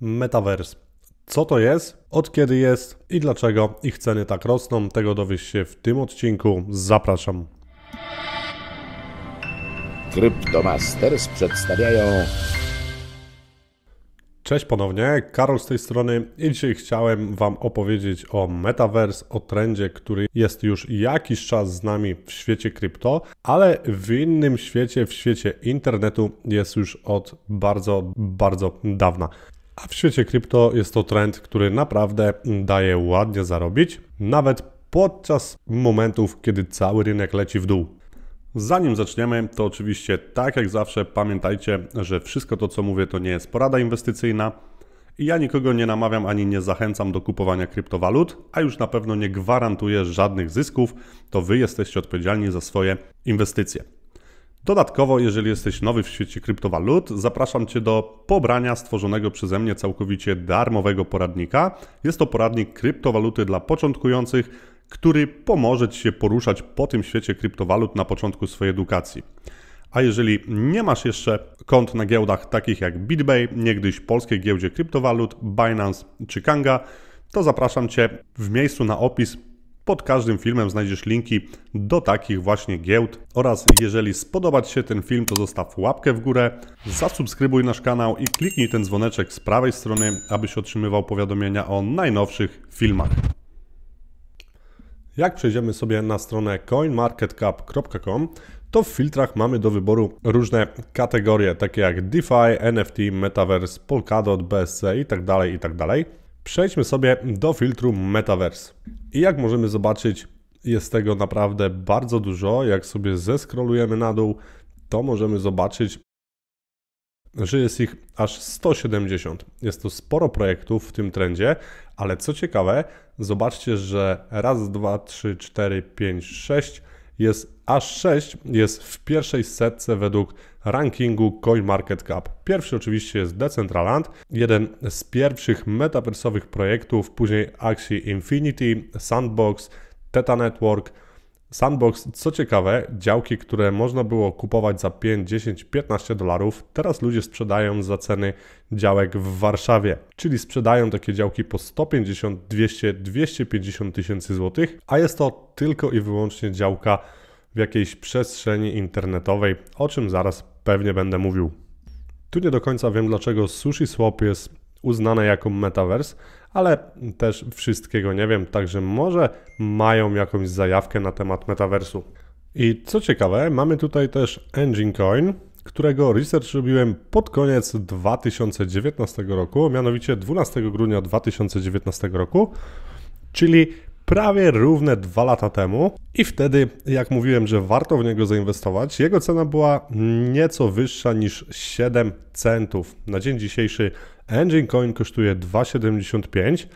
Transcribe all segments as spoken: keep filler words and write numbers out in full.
Metaverse. Co to jest, od kiedy jest i dlaczego ich ceny tak rosną, tego dowiesz się w tym odcinku. Zapraszam. Cryptomasters przedstawiają... Cześć ponownie, Karol z tej strony i dzisiaj chciałem Wam opowiedzieć o Metaverse, o trendzie, który jest już jakiś czas z nami w świecie krypto, ale w innym świecie, w świecie internetu jest już od bardzo, bardzo dawna. A w świecie krypto jest to trend, który naprawdę daje ładnie zarobić, nawet podczas momentów, kiedy cały rynek leci w dół. Zanim zaczniemy, to oczywiście tak jak zawsze pamiętajcie, że wszystko to co mówię to nie jest porada inwestycyjna i ja nikogo nie namawiam ani nie zachęcam do kupowania kryptowalut, a już na pewno nie gwarantuję żadnych zysków, to Wy jesteście odpowiedzialni za swoje inwestycje. Dodatkowo, jeżeli jesteś nowy w świecie kryptowalut, zapraszam Cię do pobrania stworzonego przeze mnie całkowicie darmowego poradnika. Jest to poradnik kryptowaluty dla początkujących, który pomoże Ci się poruszać po tym świecie kryptowalut na początku swojej edukacji. A jeżeli nie masz jeszcze kont na giełdach takich jak BitBay, niegdyś polskiej giełdzie kryptowalut, Binance czy Kanga, to zapraszam Cię w miejscu na opis. Pod każdym filmem znajdziesz linki do takich właśnie giełd. Oraz jeżeli spodoba Ci się ten film, to zostaw łapkę w górę, zasubskrybuj nasz kanał i kliknij ten dzwoneczek z prawej strony, abyś otrzymywał powiadomienia o najnowszych filmach. Jak przejdziemy sobie na stronę coin market cap kropka com, to w filtrach mamy do wyboru różne kategorie, takie jak DeFi, N F T, Metaverse, Polkadot, B S C itd., itd. Przejdźmy sobie do filtru Metaverse. I jak możemy zobaczyć, jest tego naprawdę bardzo dużo. Jak sobie zeskrolujemy na dół, to możemy zobaczyć, że jest ich aż sto siedemdziesiąt. Jest to sporo projektów w tym trendzie, ale co ciekawe, zobaczcie, że raz, dwa, trzy, cztery, pięć, sześć, jest aż sześć, jest w pierwszej setce według rankingu CoinMarketCap. Pierwszy oczywiście jest Decentraland, jeden z pierwszych metaversowych projektów, później Axie Infinity, Sandbox, Theta Network, Sandbox, co ciekawe, działki, które można było kupować za pięć, dziesięć, piętnaście dolarów, teraz ludzie sprzedają za ceny działek w Warszawie, czyli sprzedają takie działki po sto pięćdziesiąt, dwieście, dwieście pięćdziesiąt tysięcy złotych, a jest to tylko i wyłącznie działka w jakiejś przestrzeni internetowej, o czym zaraz pewnie będę mówił. Tu nie do końca wiem, dlaczego SushiSwap jest uznane jako Metaverse, ale też wszystkiego nie wiem, także może mają jakąś zajawkę na temat Metaversu. I co ciekawe, mamy tutaj też Enjin Coin, którego research robiłem pod koniec dwa tysiące dziewiętnastego roku, mianowicie dwunastego grudnia dwa tysiące dziewiętnastego roku, czyli prawie równe dwa lata temu i wtedy, jak mówiłem, że warto w niego zainwestować, jego cena była nieco wyższa niż siedem centów. Na dzień dzisiejszy Enjin Coin kosztuje dwa siedemdziesiąt pięć,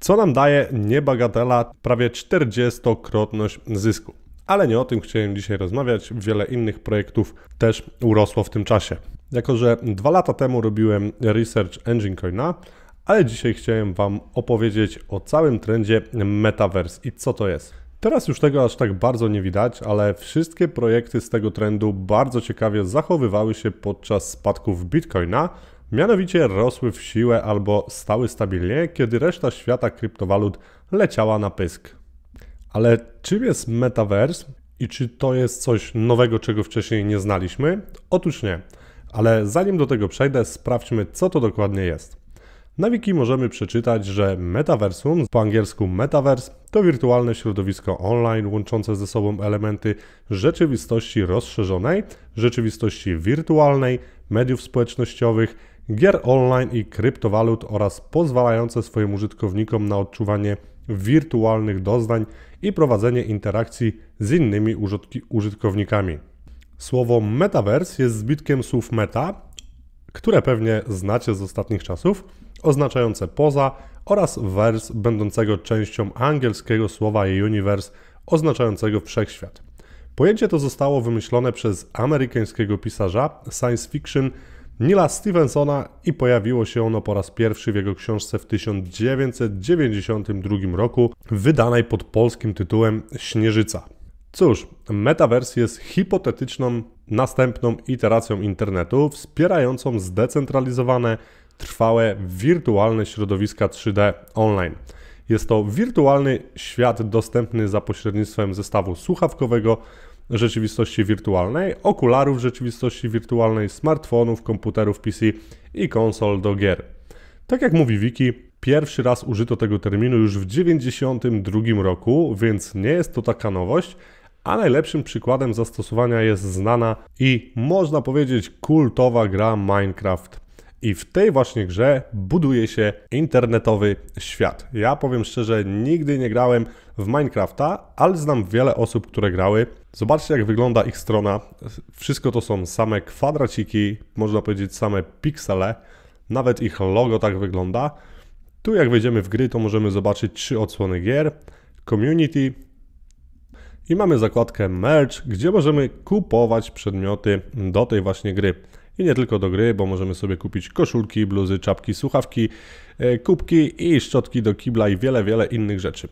co nam daje niebagatelna prawie czterdziestokrotność zysku. Ale nie o tym chciałem dzisiaj rozmawiać, wiele innych projektów też urosło w tym czasie. Jako że dwa lata temu robiłem research Enjin Coina, ale dzisiaj chciałem Wam opowiedzieć o całym trendzie Metaverse i co to jest. Teraz już tego aż tak bardzo nie widać, ale wszystkie projekty z tego trendu bardzo ciekawie zachowywały się podczas spadków Bitcoina, mianowicie rosły w siłę albo stały stabilnie, kiedy reszta świata kryptowalut leciała na pysk. Ale czym jest Metaverse i czy to jest coś nowego, czego wcześniej nie znaliśmy? Otóż nie, ale zanim do tego przejdę, sprawdźmy co to dokładnie jest. Na wiki możemy przeczytać, że metaversum, po angielsku metaverse, to wirtualne środowisko online łączące ze sobą elementy rzeczywistości rozszerzonej, rzeczywistości wirtualnej, mediów społecznościowych, gier online i kryptowalut oraz pozwalające swoim użytkownikom na odczuwanie wirtualnych doznań i prowadzenie interakcji z innymi użytkownikami. Słowo metaverse jest zbitkiem słów meta, które pewnie znacie z ostatnich czasów, oznaczające poza oraz verse będącego częścią angielskiego słowa universe oznaczającego wszechświat. Pojęcie to zostało wymyślone przez amerykańskiego pisarza science fiction Neala Stephensona i pojawiło się ono po raz pierwszy w jego książce w tysiąc dziewięćset dziewięćdziesiątym drugim roku, wydanej pod polskim tytułem Śnieżyca. Cóż, Metaverse jest hipotetyczną następną iteracją internetu wspierającą zdecentralizowane, trwałe wirtualne środowiska trzy D online. Jest to wirtualny świat dostępny za pośrednictwem zestawu słuchawkowego rzeczywistości wirtualnej, okularów rzeczywistości wirtualnej, smartfonów, komputerów P C i konsol do gier. Tak jak mówi Wiki, pierwszy raz użyto tego terminu już w tysiąc dziewięćset dziewięćdziesiątym drugim roku, więc nie jest to taka nowość, a najlepszym przykładem zastosowania jest znana i można powiedzieć kultowa gra Minecraft. I w tej właśnie grze buduje się internetowy świat. Ja powiem szczerze, nigdy nie grałem w Minecrafta, ale znam wiele osób, które grały. Zobaczcie, jak wygląda ich strona. Wszystko to są same kwadraciki, można powiedzieć same piksele. Nawet ich logo tak wygląda. Tu jak wejdziemy w gry, to możemy zobaczyć trzy odsłony gier, community i mamy zakładkę merch, gdzie możemy kupować przedmioty do tej właśnie gry. I nie tylko do gry, bo możemy sobie kupić koszulki, bluzy, czapki, słuchawki, kubki i szczotki do kibla i wiele, wiele innych rzeczy.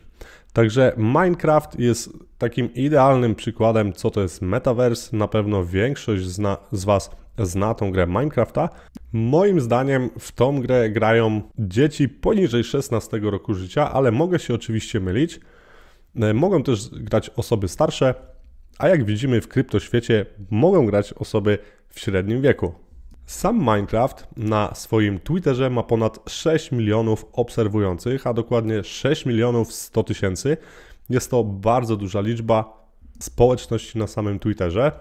Także Minecraft jest takim idealnym przykładem, co to jest Metaverse. Na pewno większość zna, z Was zna tą grę Minecrafta. Moim zdaniem w tą grę grają dzieci poniżej szesnastego roku życia, ale mogę się oczywiście mylić. Mogą też grać osoby starsze, a jak widzimy w kryptoświecie mogą grać osoby w średnim wieku. Sam Minecraft na swoim Twitterze ma ponad sześć milionów obserwujących, a dokładnie sześć milionów sto tysięcy. Jest to bardzo duża liczba społeczności na samym Twitterze.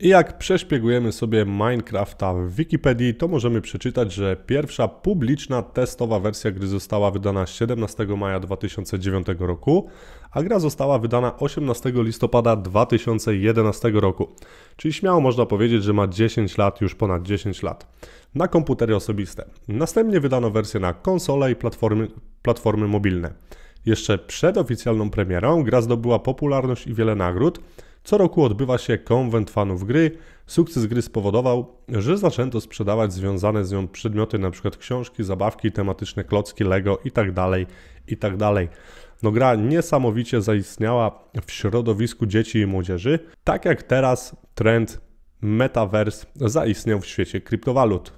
I jak przeszpiegujemy sobie Minecrafta w Wikipedii, to możemy przeczytać, że pierwsza publiczna testowa wersja gry została wydana siedemnastego maja dwa tysiące dziewiątego roku, a gra została wydana osiemnastego listopada dwa tysiące jedenastego roku. Czyli śmiało można powiedzieć, że ma dziesięć lat, już ponad dziesięć lat, na komputery osobiste. Następnie wydano wersję na konsole i platformy, platformy mobilne. Jeszcze przed oficjalną premierą gra zdobyła popularność i wiele nagród. Co roku odbywa się konwent fanów gry. Sukces gry spowodował, że zaczęto sprzedawać związane z nią przedmioty, np. książki, zabawki, tematyczne klocki, Lego itd. itd. No, gra niesamowicie zaistniała w środowisku dzieci i młodzieży, tak jak teraz trend Metaverse zaistniał w świecie kryptowalut.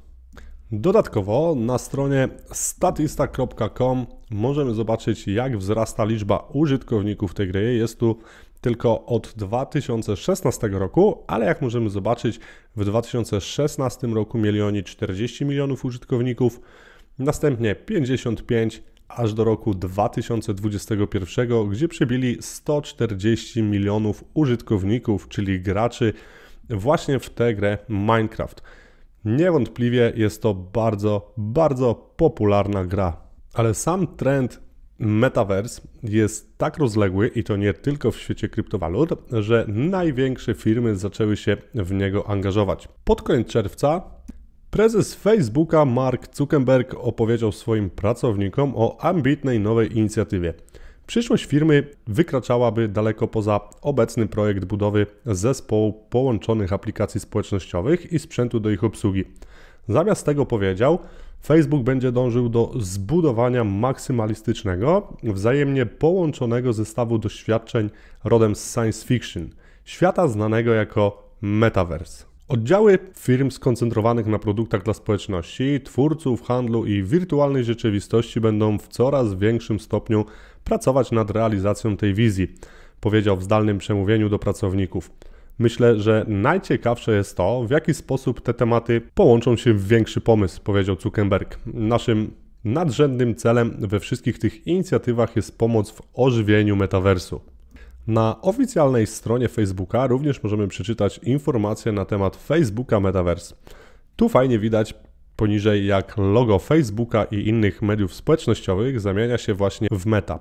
Dodatkowo na stronie statista kropka com możemy zobaczyć, jak wzrasta liczba użytkowników tej gry. Jest tu tylko od dwa tysiące szesnastego roku, ale jak możemy zobaczyć, w dwa tysiące szesnastym roku mieli oni czterdzieści milionów użytkowników, następnie pięćdziesiąt pięć, aż do roku dwa tysiące dwudziestego pierwszego, gdzie przebili sto czterdzieści milionów użytkowników, czyli graczy właśnie w tę grę Minecraft. Niewątpliwie jest to bardzo, bardzo popularna gra, ale sam trend Metaverse jest tak rozległy i to nie tylko w świecie kryptowalut, że największe firmy zaczęły się w niego angażować. Pod koniec czerwca prezes Facebooka Mark Zuckerberg opowiedział swoim pracownikom o ambitnej nowej inicjatywie. Przyszłość firmy wykraczałaby daleko poza obecny projekt budowy zespołu połączonych aplikacji społecznościowych i sprzętu do ich obsługi. Zamiast tego powiedział, Facebook będzie dążył do zbudowania maksymalistycznego, wzajemnie połączonego zestawu doświadczeń rodem z science fiction, świata znanego jako Metaverse. Oddziały firm skoncentrowanych na produktach dla społeczności, twórców, handlu i wirtualnej rzeczywistości będą w coraz większym stopniu pracować nad realizacją tej wizji, powiedział w zdalnym przemówieniu do pracowników. Myślę, że najciekawsze jest to, w jaki sposób te tematy połączą się w większy pomysł, powiedział Zuckerberg. Naszym nadrzędnym celem we wszystkich tych inicjatywach jest pomoc w ożywieniu metaversu. Na oficjalnej stronie Facebooka również możemy przeczytać informacje na temat Facebooka Metaverse. Tu fajnie widać poniżej, jak logo Facebooka i innych mediów społecznościowych zamienia się właśnie w Meta.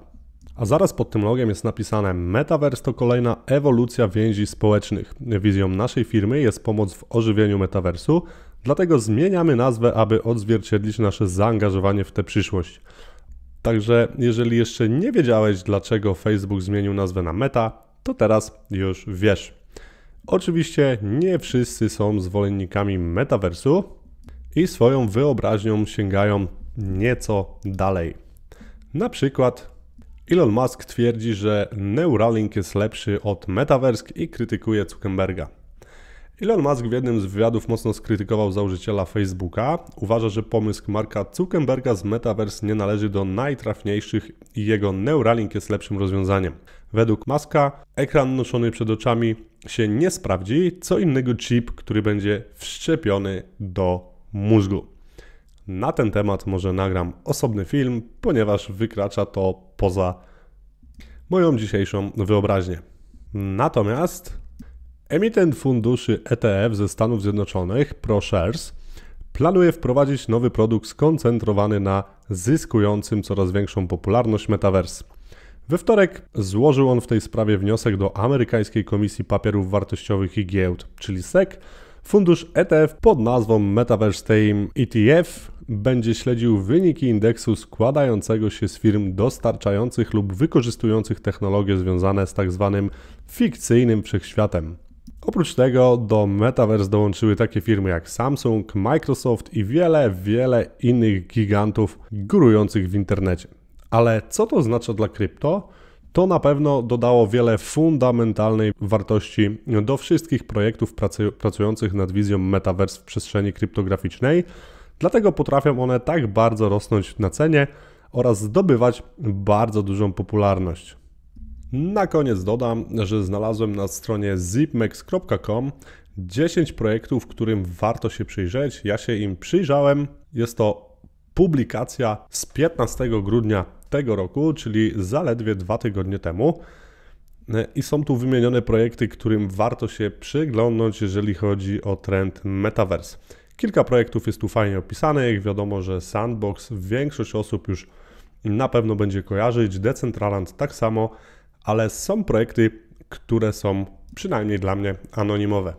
A zaraz pod tym logiem jest napisane: Metaverse to kolejna ewolucja więzi społecznych. Wizją naszej firmy jest pomoc w ożywieniu metaversu, dlatego zmieniamy nazwę, aby odzwierciedlić nasze zaangażowanie w tę przyszłość. Także jeżeli jeszcze nie wiedziałeś, dlaczego Facebook zmienił nazwę na Meta, to teraz już wiesz. Oczywiście nie wszyscy są zwolennikami metaversu i swoją wyobraźnią sięgają nieco dalej. Na przykład Elon Musk twierdzi, że Neuralink jest lepszy od Metaverse i krytykuje Zuckerberga. Elon Musk w jednym z wywiadów mocno skrytykował założyciela Facebooka. Uważa, że pomysł Marka Zuckerberga z Metaverse nie należy do najtrafniejszych i jego Neuralink jest lepszym rozwiązaniem. Według Muska ekran noszony przed oczami się nie sprawdzi, co innego chip, który będzie wszczepiony do mózgu. Na ten temat może nagram osobny film, ponieważ wykracza to poza moją dzisiejszą wyobraźnię. Natomiast emitent funduszy E T F ze Stanów Zjednoczonych, ProShares, planuje wprowadzić nowy produkt skoncentrowany na zyskującym coraz większą popularność Metaverse. We wtorek złożył on w tej sprawie wniosek do amerykańskiej Komisji Papierów Wartościowych i Giełd, czyli S E C. Fundusz E T F pod nazwą Metaverse Team E T F będzie śledził wyniki indeksu składającego się z firm dostarczających lub wykorzystujących technologie związane z tak zwanym fikcyjnym wszechświatem. Oprócz tego do Metaverse dołączyły takie firmy jak Samsung, Microsoft i wiele, wiele innych gigantów górujących w internecie. Ale co to oznacza dla krypto? To na pewno dodało wiele fundamentalnej wartości do wszystkich projektów pracujących nad wizją Metaverse w przestrzeni kryptograficznej, dlatego potrafią one tak bardzo rosnąć na cenie oraz zdobywać bardzo dużą popularność. Na koniec dodam, że znalazłem na stronie zipmex kropka com dziesięć projektów, którym warto się przyjrzeć. Ja się im przyjrzałem. Jest to publikacja z piętnastego grudnia tego roku, czyli zaledwie dwa tygodnie temu. I są tu wymienione projekty, którym warto się przyglądnąć, jeżeli chodzi o trend Metaverse. Kilka projektów jest tu fajnie opisanych. Wiadomo, że Sandbox większość osób już na pewno będzie kojarzyć, Decentraland tak samo, ale są projekty, które są przynajmniej dla mnie anonimowe.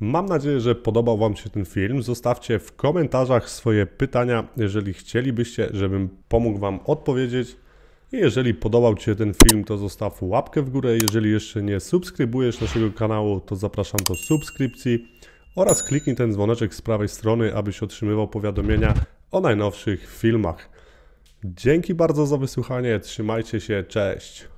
Mam nadzieję, że podobał Wam się ten film. Zostawcie w komentarzach swoje pytania, jeżeli chcielibyście, żebym pomógł Wam odpowiedzieć. I jeżeli podobał Ci się ten film, to zostaw łapkę w górę. Jeżeli jeszcze nie subskrybujesz naszego kanału, to zapraszam do subskrypcji oraz kliknij ten dzwoneczek z prawej strony, abyś otrzymywał powiadomienia o najnowszych filmach. Dzięki bardzo za wysłuchanie, trzymajcie się, cześć!